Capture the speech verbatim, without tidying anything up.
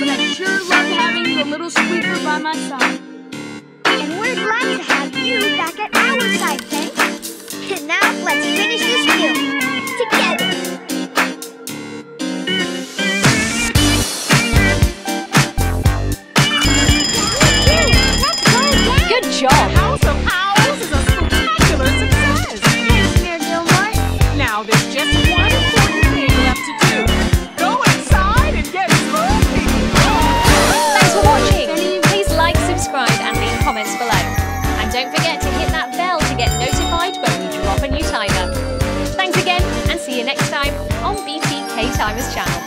but I sure love having the little squeaker by my side. And we're glad to have you back at our side, Ken. And now let's finish this meal together. Let's go again. Good job. House of Owls is a spectacular success. Thanks, Mayor Gilmore. Now there's just one important thing left to do. Go inside and get moving. Thanks for watching. Please like, subscribe, and leave comments below. And don't forget to hit that bell to get notified when we drop a new timer. Thanks again, and see you next time on B T K Timers Channel.